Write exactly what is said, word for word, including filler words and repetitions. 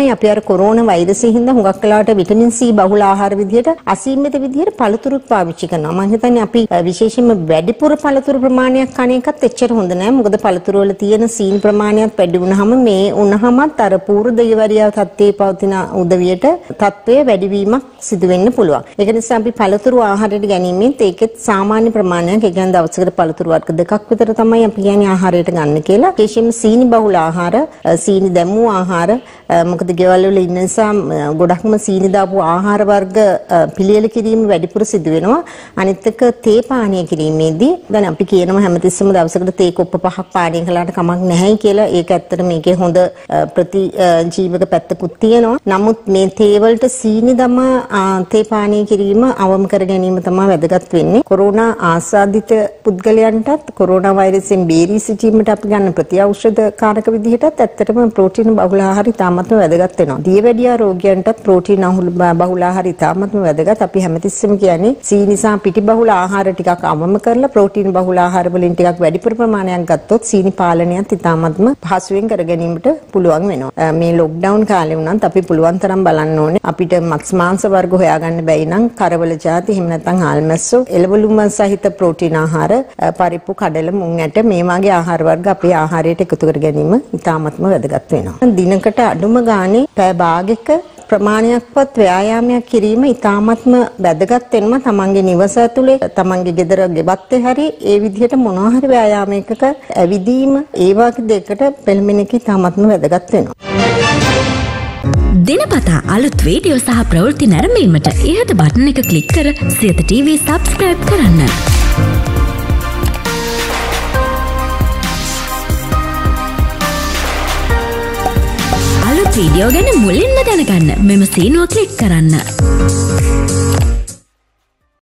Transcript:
තමයි අපි අර කොරෝනා වෛරසය හින්දා හුඟක් වෙලාවට විටමින් C බහුල ආහාර විදියට අසීමිත විදියට පළතුරු පාවිච්චි කරනවා. මම හිතන්නේ අපි විශේෂයෙන්ම වැඩිපුර පළතුරු ප්‍රමාණයක් කන එකත් එච්චර හොඳ නෑ. මොකද පළතුරු වල තියෙන සීන් ප්‍රමාණයත් වැඩි වුණාම මේ උනහමත් අර පූර්ව දෙවිවරියා තත්ත්වයේ පවතින උදවියට තත්ත්වයේ වැඩිවීමක් සිදු වෙන්න පුළුවන්. ඒක නිසා අපි පළතුරු ආහාරයට ගැනීමෙන් ඒකෙත් සාමාන්‍ය ප්‍රමාණයක් ඒ කියන්නේ දවසකට පළතුරු වර්ග දෙකක් විතර තමයි අපි කියන්නේ ආහාරයට ගන්න කියලා. විශේෂයෙන්ම සීනි බහුල ආහාර, සීනි දැමූ ආහාර මොකද ගෙවල් වල ඉන්න නිසා ගොඩක්ම සීනි දාපු ආහාර වර්ග පිළියෙල කිරීම වැඩිපුර සිදු වෙනවා. අනිත් එක තේ පානය කිරීමේදී දැන් අපි කියනවා හැමතිස්සෙම දවසකට තේ කොප්ප පහක් පානය කළාට කමක් නැහැ කියලා. ඒක ඇත්තට මේකේ හොඳ ප්‍රතිජීවක පැත්තකුත් තියෙනවා. නමුත් මේ තේ වලට සීනි දම තේ පානය කිරීම අවම කර ගැනීම තමයි වැදගත් වෙන්නේ. කොරෝනා ආසාදිත පුද්ගලයන්ටත් කොරෝනා වෛරසයෙන් බේරී සිටීමට අපි ගන්න ප්‍රතිঔෂධ කාරක විදිහටත් ඇත්තටම ප්‍රෝටීන බහුල ආහාර ඉතාමත්ම වැදගත් වෙනවා. දියවැඩියා රෝගියන්ටත් ප්‍රෝටීන බහුල ආහාර ඉතාමත්ම වැදගත්. අපි හැමතිස්සෙම කියන්නේ සීනි සහ පිටි බහුල ආහාර ටිකක් අවම කරලා ප්‍රෝටීන බහුල ආහාර වලින් ටිකක් වැඩිපුර ප්‍රමාණයක් ගත්තොත් සීනි පාලනයත් ඉතාමත්ම පහසුවෙන් කර ගැනීමට පුළුවන් වෙනවා. මේ ලොක්ඩවුන් කාලේ වුණත් අපි පුළුවන් තරම් බලන්න ඕනේ. අපිට මස් මාංශ වර්ග හොයාගන්න බැයි නම් කරවල ಜಾති එහෙම නැත්නම් ආල්මැස්සෝ එළවලු සහිත ප්‍රෝටීන ආහාර, පරිප්පු, කඩල, මුං ඇට මේ වගේ ආහාර වර්ග අපේ ආහාරයට එකතු කර ගැනීම ඉතාමත්ම වැදගත් වෙනවා. දිනකට අඩුම ගානේ පැය භාගයක ප්‍රමාණයක්වත් ව්‍යායාමයක් කිරීම ඉතාමත්ම වැදගත් වෙනවා. තමන්ගේ නිවස ඇතුලේ, තමන්ගේ ගෙදර ගෙවත්තේ හරි ඒ විදිහට මොනවා හරි ව්‍යායාමයකට ඇවිදීම ඒ වගේ දෙයකට පෙළඹෙන එක ඉතාමත්ම වැදගත් වෙනවා. දිනපතා අලුත් වීඩියෝ සහ ප්‍රවෘත්ති නැරඹීමට ඉහත බටන් එක ක්ලික් කර සියත ටීවී subscribe කරන්න. වීඩියෝ ගැන මුලින්ම දැනගන්න මෙම සීනුව ක්ලික් කරන්න.